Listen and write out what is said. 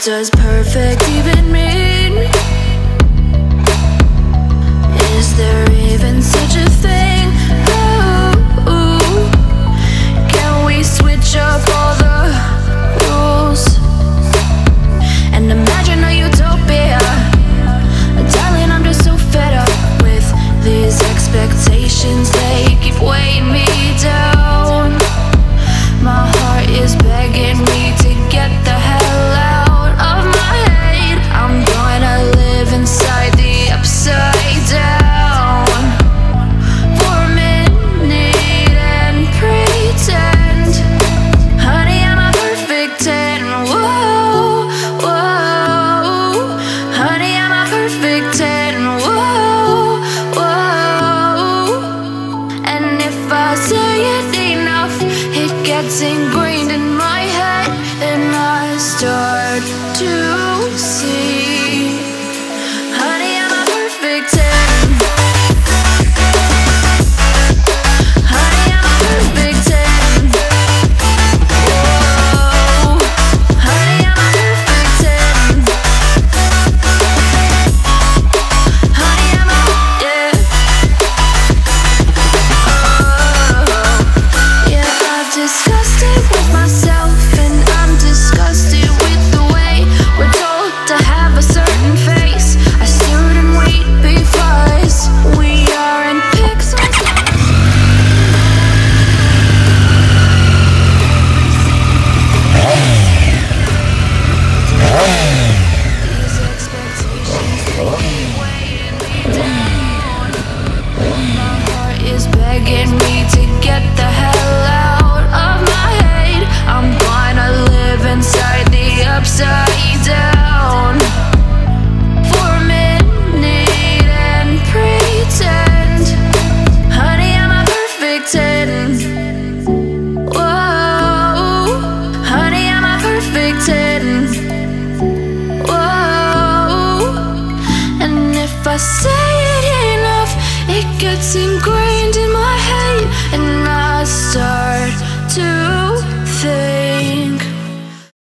What does perfect even mean? Is there even such a thing? Ooh, can we switch up all the rules and imagine a utopia? Darling, I'm just so fed up with these expectations. They keep weighing me down. My heart is begging me to get the hell out. Gets ingrained in my head and I start to